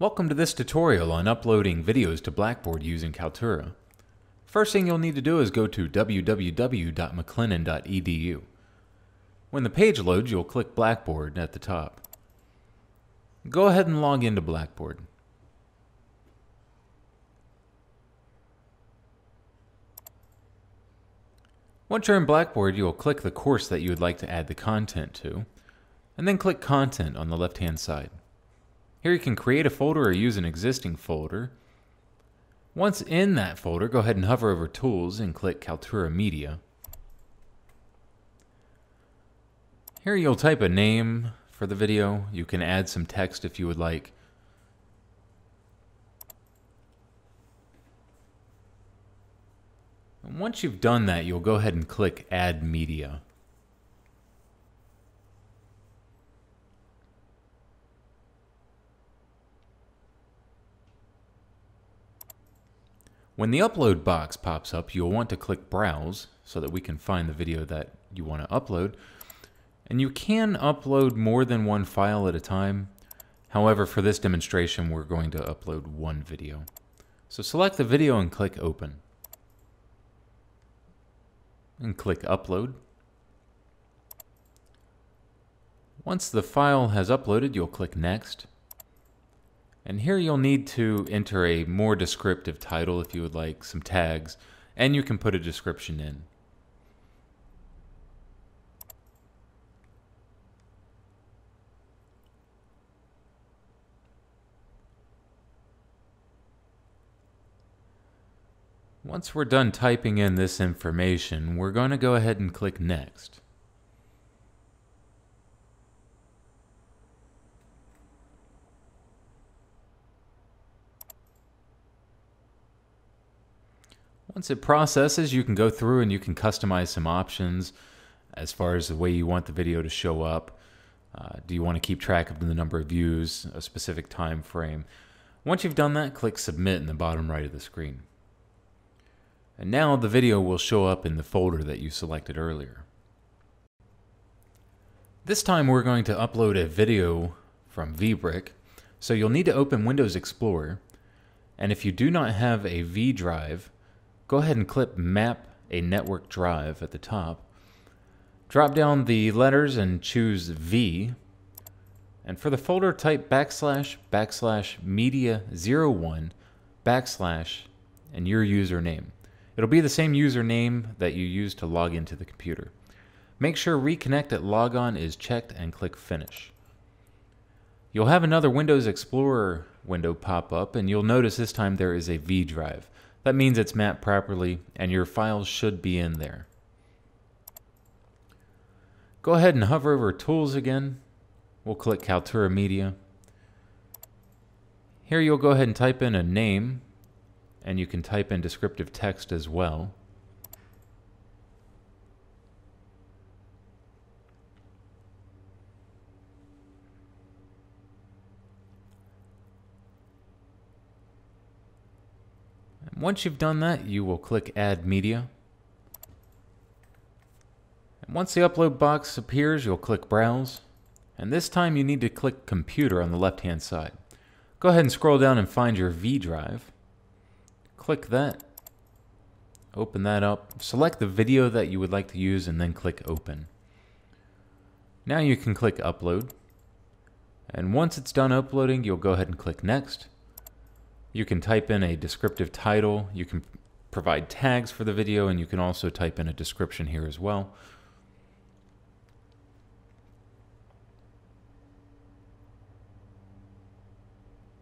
Welcome to this tutorial on uploading videos to Blackboard using Kaltura. First thing you'll need to do is go to www.mclennan.edu. When the page loads, you'll click Blackboard at the top. Go ahead and log into Blackboard. Once you're in Blackboard, you'll click the course that you would like to add the content to, and then click Content on the left-hand side. Here you can create a folder or use an existing folder. Once in that folder, go ahead and hover over Tools and click Kaltura Media. Here you'll type a name for the video. You can add some text if you would like. And once you've done that, you'll go ahead and click Add Media. When the upload box pops up, you'll want to click Browse so that we can find the video that you want to upload. And you can upload more than one file at a time. However, for this demonstration, we're going to upload one video. So select the video and click Open. And click Upload. Once the file has uploaded, you'll click Next. And here you'll need to enter a more descriptive title if you would like, some tags, and you can put a description in. Once we're done typing in this information, we're going to go ahead and click Next. Once it processes, you can go through and you can customize some options as far as the way you want the video to show up. Do you want to keep track of the number of views, a specific time frame? Once you've done that, click Submit in the bottom right of the screen. And now the video will show up in the folder that you selected earlier. This time we're going to upload a video from VBrick, so you'll need to open Windows Explorer. And if you do not have a V drive, go ahead and click Map a Network Drive at the top. Drop down the letters and choose V. And for the folder, type /media01/ and your username. It'll be the same username that you use to log into the computer. Make sure Reconnect at Logon is checked and click Finish. You'll have another Windows Explorer window pop up, and you'll notice this time there is a V drive. That means it's mapped properly, and your files should be in there. Go ahead and hover over Tools again. We'll click Kaltura Media. Here you'll go ahead and type in a name, and you can type in descriptive text as well. Once you've done that, you will click Add Media. And once the upload box appears, you'll click Browse. And this time you need to click Computer on the left-hand side. Go ahead and scroll down and find your V drive. Click that. Open that up. Select the video that you would like to use and then click Open. Now you can click Upload. And once it's done uploading, you'll go ahead and click Next. You can type in a descriptive title, you can provide tags for the video, and you can also type in a description here as well.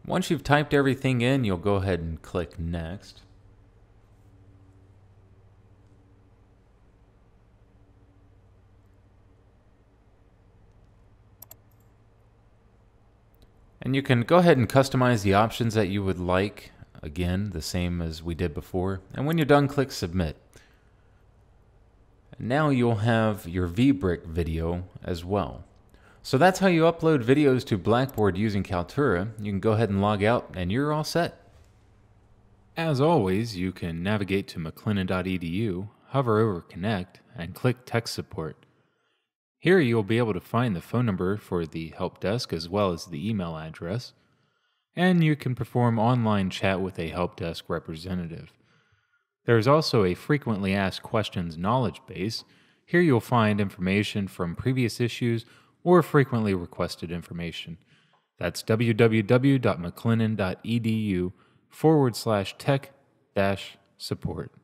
Once you've typed everything in, you'll go ahead and click Next. And you can go ahead and customize the options that you would like. Again, the same as we did before. And when you're done, click Submit. And now you'll have your VBrick video as well. So that's how you upload videos to Blackboard using Kaltura. You can go ahead and log out, and you're all set. As always, you can navigate to mclennan.edu, hover over Connect, and click Tech Support. Here you'll be able to find the phone number for the help desk as well as the email address. and you can perform online chat with a help desk representative. There is also a frequently asked questions knowledge base. Here you'll find information from previous issues or frequently requested information. That's www.mclennan.edu/tech-support.